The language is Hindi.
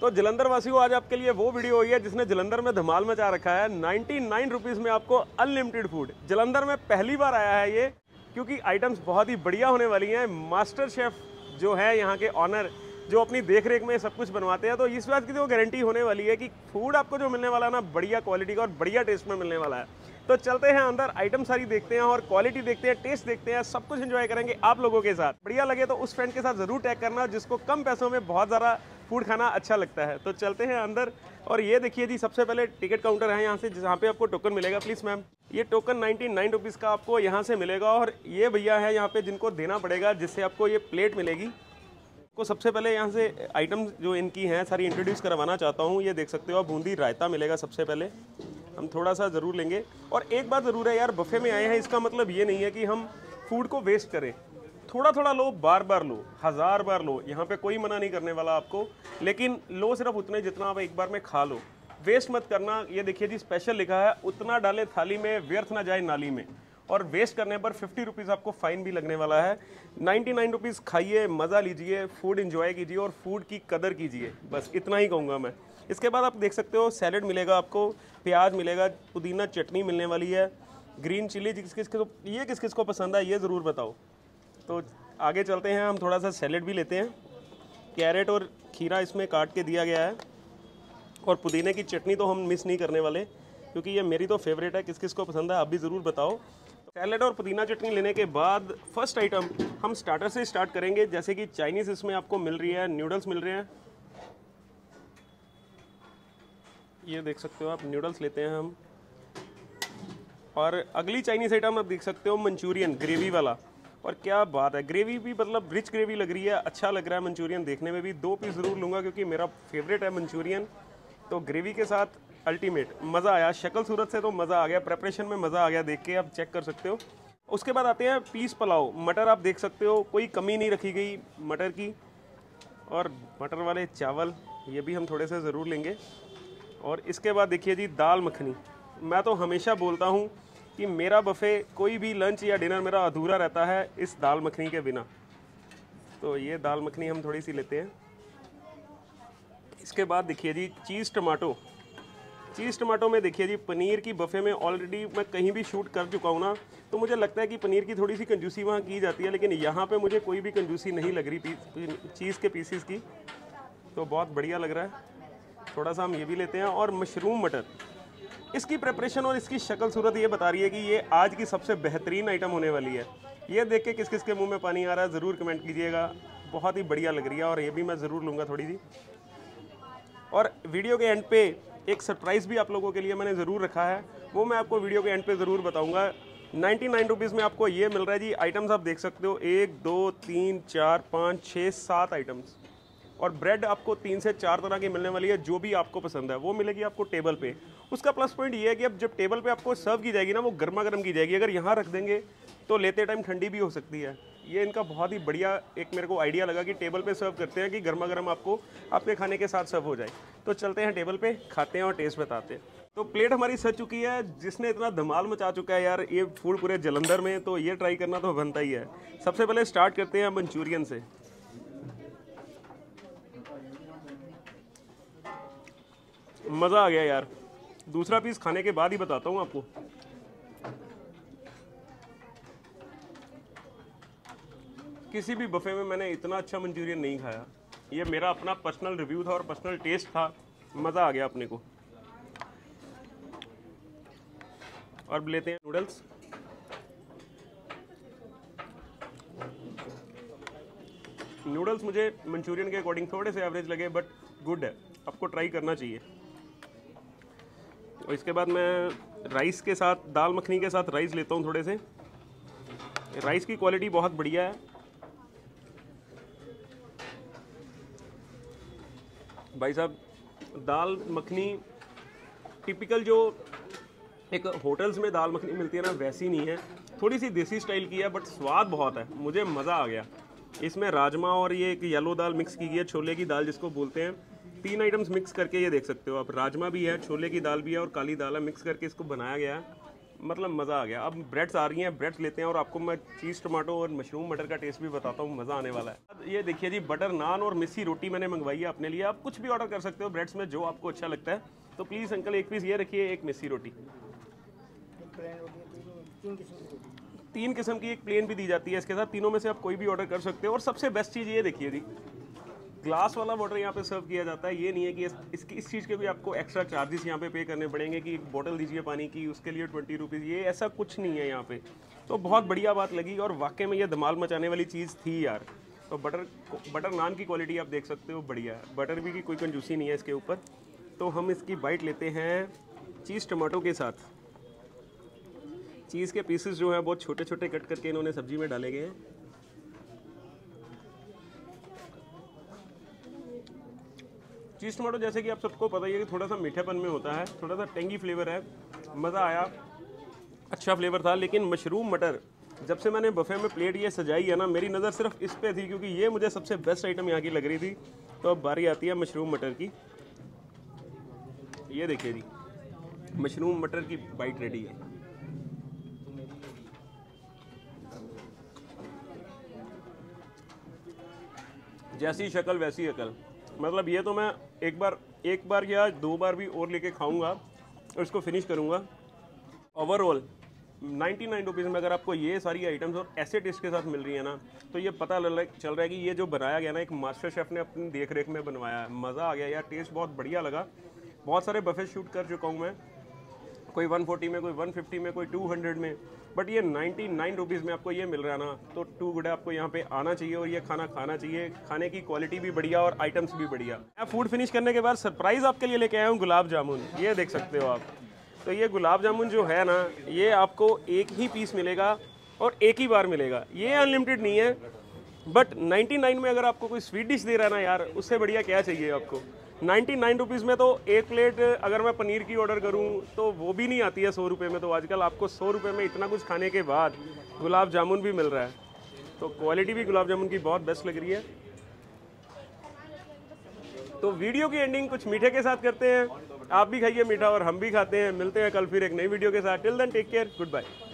तो जालंधर वासियों, आज आपके लिए वो वीडियो हुई है जिसने जालंधर में धमाल मचा रखा है। 99 रुपीज़ में आपको अनलिमिटेड फूड। जालंधर में पहली बार आया है ये, क्योंकि आइटम्स बहुत ही बढ़िया होने वाली हैं। मास्टर शेफ़ जो है यहाँ के ऑनर, जो अपनी देखरेख में सब कुछ बनवाते हैं, तो इस बात की तो गारंटी होने वाली है कि फूड आपको जो मिलने वाला है ना, बढ़िया क्वालिटी का और बढ़िया टेस्ट में मिलने वाला है। तो चलते हैं अंदर, आइटम सारी देखते हैं और क्वालिटी देखते हैं, टेस्ट देखते हैं, सब कुछ एंजॉय करेंगे आप लोगों के साथ। बढ़िया लगे तो उस फ्रेंड के साथ ज़रूर टैग करना जिसको कम पैसों में बहुत ज़्यादा फूड खाना अच्छा लगता है। तो चलते हैं अंदर। और ये देखिए जी, सबसे पहले टिकट काउंटर है यहाँ से, जहाँ पे आपको टोकन मिलेगा। प्लीज़ मैम, ये टोकन 99 रुपीज़ का आपको यहाँ से मिलेगा। और ये भैया है यहाँ पे जिनको देना पड़ेगा, जिससे आपको ये प्लेट मिलेगी। आपको सबसे पहले यहाँ से आइटम जो इनकी हैं सारी इंट्रोड्यूस करवाना चाहता हूँ। ये देख सकते हो आप, बूंदी रायता मिलेगा। सबसे पहले हम थोड़ा सा ज़रूर लेंगे। और एक बात ज़रूर है यार, बफे में आए हैं इसका मतलब ये नहीं है कि हम फूड को वेस्ट करें। थोड़ा थोड़ा लो, बार बार लो, 1000 बार लो, यहाँ पे कोई मना नहीं करने वाला आपको। लेकिन लो सिर्फ उतने जितना आप एक बार में खा लो, वेस्ट मत करना। ये देखिए जी, स्पेशल लिखा है, उतना डालें थाली में, व्यर्थ ना जाए नाली में। और वेस्ट करने पर 50 रुपीज़ आपको फ़ाइन भी लगने वाला है। 99 रुपीज़ खाइए, मज़ा लीजिए, फूड इंजॉय कीजिए और फूड की कदर कीजिए, बस इतना ही कहूँगा मैं। इसके बाद आप देख सकते हो सैलेड मिलेगा आपको, प्याज मिलेगा, पुदीना चटनी मिलने वाली है, ग्रीन चिली। किस किस को पसंद है ये ज़रूर बताओ। तो आगे चलते हैं, हम थोड़ा सा सैलेड भी लेते हैं। कैरेट और खीरा इसमें काट के दिया गया है, और पुदीने की चटनी तो हम मिस नहीं करने वाले, क्योंकि ये मेरी तो फेवरेट है। किस किस को पसंद है आप भी ज़रूर बताओ। सैलेड और पुदीना चटनी लेने के बाद फर्स्ट आइटम हम स्टार्टर से स्टार्ट करेंगे, जैसे कि चाइनीज़ इसमें आपको मिल रही है, नूडल्स मिल रहे हैं। ये देख सकते हो आप, नूडल्स लेते हैं हम। और अगली चाइनीज़ आइटम आप देख सकते हो, मंचूरियन ग्रेवी वाला। और क्या बात है, ग्रेवी भी मतलब रिच ग्रेवी लग रही है, अच्छा लग रहा है मंचूरियन देखने में भी। 2 पीस ज़रूर लूँगा क्योंकि मेरा फेवरेट है मंचूरियन। तो ग्रेवी के साथ अल्टीमेट मज़ा आया, शक्ल सूरत से तो मज़ा आ गया, प्रेपरेशन में मज़ा आ गया देख के, आप चेक कर सकते हो। उसके बाद आते हैं पीस पुलाव, मटर आप देख सकते हो, कोई कमी नहीं रखी गई मटर की। और मटर वाले चावल ये भी हम थोड़े से ज़रूर लेंगे। और इसके बाद देखिए जी, दाल मखनी। मैं तो हमेशा बोलता हूँ कि मेरा बफे, कोई भी लंच या डिनर मेरा अधूरा रहता है इस दाल मखनी के बिना। तो ये दाल मखनी हम थोड़ी सी लेते हैं। इसके बाद देखिए जी, चीज़ टमाटो। चीज़ टमाटो में देखिए जी, पनीर की बफे में ऑलरेडी मैं कहीं भी शूट कर चुका हूँ ना, तो मुझे लगता है कि पनीर की थोड़ी सी कंजूसी वहाँ की जाती है, लेकिन यहाँ पे मुझे कोई भी कंजूसी नहीं लग रही चीज़ के पीसीस की, तो बहुत बढ़िया लग रहा है। थोड़ा सा हम ये भी लेते हैं। और मशरूम मटर, इसकी प्रेपरेशन और इसकी शक्ल सूरत ये बता रही है कि ये आज की सबसे बेहतरीन आइटम होने वाली है। ये देख के किस किस के मुंह में पानी आ रहा है ज़रूर कमेंट कीजिएगा, बहुत ही बढ़िया लग रही है। और ये भी मैं ज़रूर लूँगा थोड़ी सी। और वीडियो के एंड पे एक सरप्राइज़ भी आप लोगों के लिए मैंने ज़रूर रखा है, वो मैं आपको वीडियो के एंड पे ज़रूर बताऊँगा। 99 रुपीज़ में आपको ये मिल रहा है जी। आइटम्स आप देख सकते हो, 1 2 3 4 5 6 7 आइटम्स। और ब्रेड आपको 3 से 4 तरह की मिलने वाली है, जो भी आपको पसंद है वो मिलेगी आपको टेबल पे। उसका प्लस पॉइंट ये है कि अब जब टेबल पे आपको सर्व की जाएगी ना, वो गर्मा गर्म की जाएगी। अगर यहाँ रख देंगे तो लेते टाइम ठंडी भी हो सकती है। ये इनका बहुत ही बढ़िया एक मेरे को आइडिया लगा कि टेबल पे सर्व करते हैं कि गर्मा गर्म आपको आपके खाने के साथ सर्व हो जाए। तो चलते हैं टेबल पे, खाते हैं और टेस्ट बताते हैं। तो प्लेट हमारी सज चुकी है, जिसने इतना धमाल मचा चुका है यार ये फूड पूरे जालंधर में, तो ये ट्राई करना तो बनता ही है। सबसे पहले स्टार्ट करते हैं मंचूरियन से। मज़ा आ गया यार, दूसरा पीस खाने के बाद ही बताता हूँ आपको। किसी भी बफे में मैंने इतना अच्छा मंचूरियन नहीं खाया, ये मेरा अपना पर्सनल रिव्यू था और पर्सनल टेस्ट था। मज़ा आ गया अपने को। और लेते हैं नूडल्स। नूडल्स मुझे मंचूरियन के अकॉर्डिंग थोड़े से एवरेज लगे, बट गुड है, आपको ट्राई करना चाहिए। और इसके बाद मैं राइस के साथ, दाल मखनी के साथ राइस लेता हूँ थोड़े से। राइस की क्वालिटी बहुत बढ़िया है भाई साहब। दाल मखनी टिपिकल जो एक होटल्स में दाल मखनी मिलती है ना, वैसी नहीं है, थोड़ी सी देसी स्टाइल की है, बट स्वाद बहुत है, मुझे मज़ा आ गया। इसमें राजमा और ये एक येलो दाल मिक्स की गई है, छोले की दाल जिसको बोलते हैं। 3 आइटम्स मिक्स करके ये देख सकते हो आप, राजमा भी है, छोले की दाल भी है और काली दाल है, मिक्स करके इसको बनाया गया है। मतलब मज़ा आ गया। अब ब्रेड्स आ रही हैं, ब्रेड्स लेते हैं और आपको मैं चीज़ टमाटो और मशरूम मटर का टेस्ट भी बताता हूँ, मज़ा आने वाला है। ये देखिए जी, बटर नान और मिस्सी रोटी मैंने मंगवाई है अपने लिए। आप कुछ भी ऑर्डर कर सकते हो ब्रेड्स में, जो आपको अच्छा लगता है। तो प्लीज़ अंकल एक पीस ये रखिए, एक मिस्सी रोटी। 3 किस्म की एक प्लेन भी दी जाती है इसके साथ, तीनों में से आप कोई भी ऑर्डर कर सकते हो। और सबसे बेस्ट चीज़ ये देखिए जी, ग्लास वाला वाटर यहाँ पे सर्व किया जाता है। ये नहीं है कि इस चीज़ के भी आपको एक्स्ट्रा चार्जेस यहाँ पे पे करने पड़ेंगे कि एक बोतल दीजिए पानी की, उसके लिए 20 रुपीज़, ये ऐसा कुछ नहीं है यहाँ पे। तो बहुत बढ़िया बात लगी और वाकई में ये धमाल मचाने वाली चीज़ थी यार। तो बटर नान की क्वालिटी आप देख सकते हो, बढ़िया है, बटर भी की कोई कंजूसी नहीं है इसके ऊपर। तो हम इसकी बाइट लेते हैं चीज़ टमाटो के साथ। चीज़ के पीसेस जो हैं बहुत छोटे छोटे कट करके इन्होंने सब्जी में डाले गए हैं। चीज़ टमाटो जैसे कि आप सबको पता ही है कि थोड़ा सा मीठेपन में होता है, थोड़ा सा टेंगी फ्लेवर है, मज़ा आया, अच्छा फ्लेवर था। लेकिन मशरूम मटर, जब से मैंने बफे में प्लेट ये सजाई है ना, मेरी नज़र सिर्फ इस पे थी क्योंकि ये मुझे सबसे बेस्ट आइटम यहाँ की लग रही थी। तो अब बारी आती है मशरूम मटर की। ये देखिए जी, मशरूम मटर की बाइट रेडी है। जैसी शक्ल वैसी अकल, मतलब ये तो मैं एक बार या 2 बार भी और लेके खाऊंगा और इसको फिनिश करूंगा। ओवरऑल 99 रुपीज़ में अगर आपको ये सारी आइटम्स और ऐसे टेस्ट के साथ मिल रही है ना, तो ये पता चल रहा है कि ये जो बनाया गया ना, एक मास्टर शेफ़ ने अपनी देख रेख में बनवाया है। मज़ा आ गया यार, टेस्ट बहुत बढ़िया लगा। बहुत सारे बफे शूट कर चुका हूँ मैं, कोई 140 में, कोई 150 में, कोई 200 में, बट ये 99 रुपीज़ में आपको ये मिल रहा है ना, तो टू गुड है, आपको यहाँ पे आना चाहिए और ये खाना खाना चाहिए। खाने की क्वालिटी भी बढ़िया और आइटम्स भी बढ़िया। मैं फूड फिनिश करने के बाद सरप्राइज़ आपके लिए लेके आया हूँ गुलाब जामुन। ये देख सकते हो आप, तो ये गुलाब जामुन जो है ना, ये आपको एक ही पीस मिलेगा और एक ही बार मिलेगा। ये अनलिमिटेड नहीं है, बट 99 में अगर आपको कोई स्वीट डिश दे रहा है ना यार, उससे बढ़िया क्या चाहिए आपको। 99 रुपीज़ में तो एक प्लेट अगर मैं पनीर की ऑर्डर करूं तो वो भी नहीं आती है 100 रुपये में। तो आजकल आपको 100 रुपये में इतना कुछ खाने के बाद गुलाब जामुन भी मिल रहा है, तो क्वालिटी भी गुलाब जामुन की बहुत बेस्ट लग रही है। तो वीडियो की एंडिंग कुछ मीठे के साथ करते हैं। आप भी खाइए मीठा और हम भी खाते हैं। मिलते हैं कल फिर एक नई वीडियो के साथ। Till then take care, good bye.